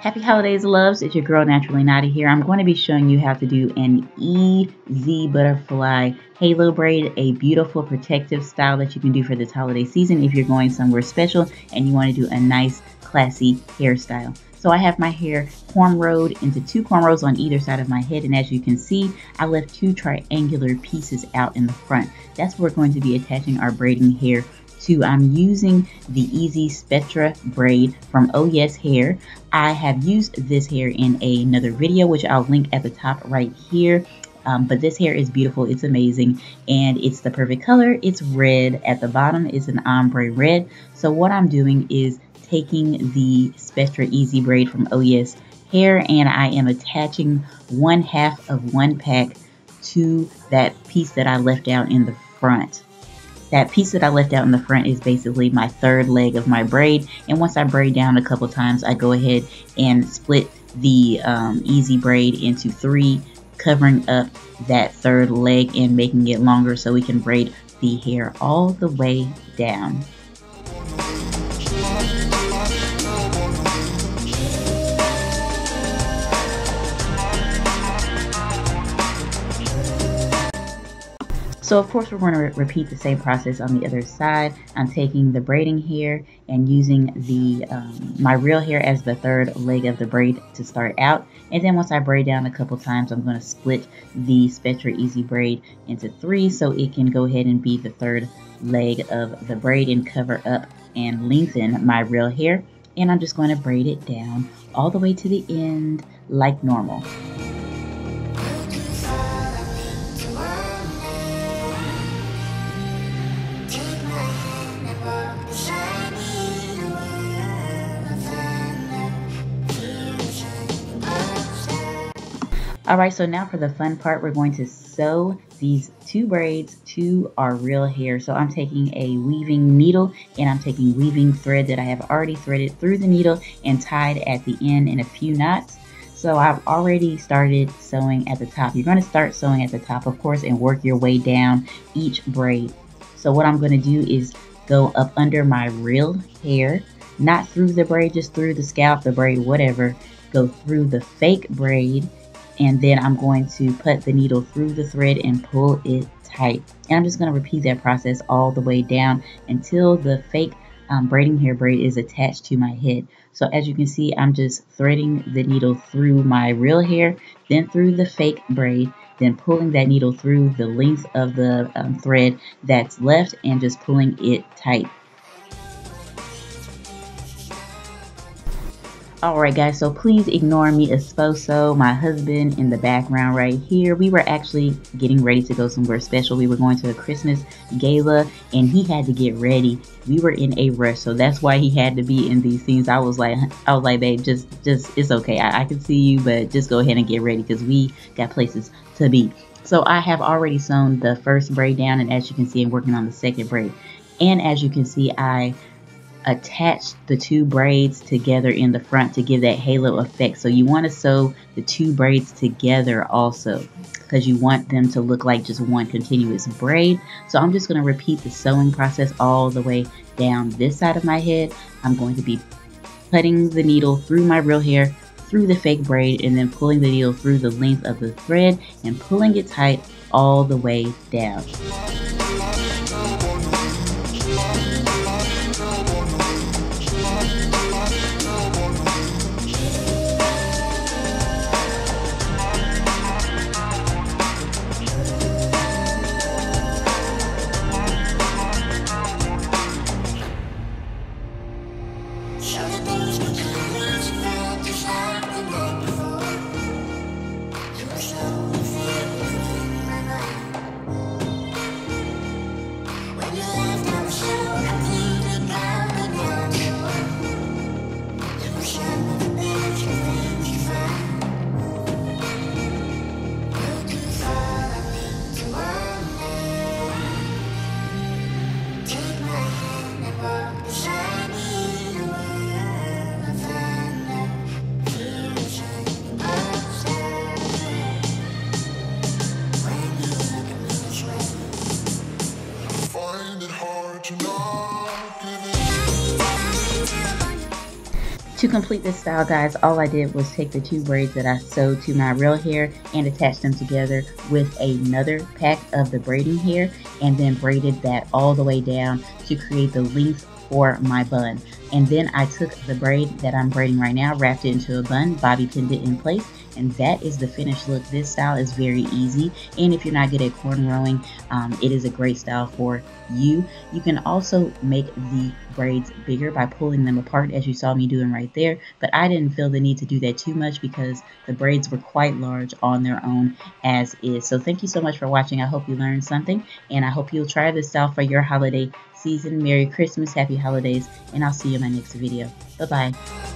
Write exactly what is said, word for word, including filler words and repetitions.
Happy holidays, loves. It's your girl Naturally Nata here. I'm going to be showing you how to do an easy butterfly halo braid, a beautiful protective style that you can do for this holiday season if you're going somewhere special and you want to do a nice classy hairstyle. So I have my hair cornrowed into two cornrows on either side of my head, and as you can see, I left two triangular pieces out in the front. That's where we're going to be attaching our braiding hair to. I'm using the Easy Spetra braid from Oh Yes Hair. I have used this hair in a, another video, which I'll link at the top right here. Um, but this hair is beautiful, it's amazing, and it's the perfect color. It's red at the bottom, it's an ombre red. So what I'm doing is taking the Spetra E Z braid from Oh Yes Hair, and I am attaching one half of one pack to that piece that I left out in the front. That piece that I left out in the front is basically my third leg of my braid, and once I braid down a couple times, I go ahead and split the um, easy braid into three, covering up that third leg and making it longer so we can braid the hair all the way down. So of course we're going to re repeat the same process on the other side. I'm taking the braiding hair and using the um, my real hair as the third leg of the braid to start out. And then once I braid down a couple times, I'm going to split the Spetra E Z braid into three so it can go ahead and be the third leg of the braid and cover up and lengthen my real hair. And I'm just going to braid it down all the way to the end like normal. Alright, so now for the fun part, we're going to sew these two braids to our real hair. So I'm taking a weaving needle, and I'm taking weaving thread that I have already threaded through the needle and tied at the end in a few knots. So I've already started sewing at the top. You're going to start sewing at the top, of course, and work your way down each braid. So what I'm going to do is go up under my real hair, not through the braid, just through the scalp, the braid, whatever, go through the fake braid. And then I'm going to put the needle through the thread and pull it tight. And I'm just going to repeat that process all the way down until the fake um, braiding hair braid is attached to my head. So as you can see, I'm just threading the needle through my real hair, then through the fake braid, then pulling that needle through the length of the um, thread that's left and just pulling it tight. Alright guys, so please ignore me esposo, my husband in the background right here. We were actually getting ready to go somewhere special. We were going to a Christmas gala and he had to get ready. We were in a rush, so that's why he had to be in these scenes. I was like, I was like, babe, just, just, it's okay. I, I can see you, but just go ahead and get ready because we got places to be. So I have already sewn the first braid down, and as you can see, I'm working on the second braid. And as you can see, I attach the two braids together in the front to give that halo effect. So you want to sew the two braids together also because you want them to look like just one continuous braid. So I'm just going to repeat the sewing process all the way down this side of my head. I'm going to be putting the needle through my real hair, through the fake braid, and then pulling the needle through the length of the thread and pulling it tight all the way down. To complete this style, guys, all I did was take the two braids that I sewed to my real hair and attach them together with another pack of the braiding hair, and then braided that all the way down to create the length for my bun. And then I took the braid that I'm braiding right now, wrapped it into a bun, bobby pinned it in place, and that is the finished look. This style is very easy, and if you're not good at cornrowing, um, it is a great style for you. You can also make the braids bigger by pulling them apart, as you saw me doing right there, but I didn't feel the need to do that too much because the braids were quite large on their own as is. So thank you so much for watching. I hope you learned something, and I hope you'll try this style for your holiday season. Merry Christmas, happy holidays, and I'll see you in my next video. Bye-bye.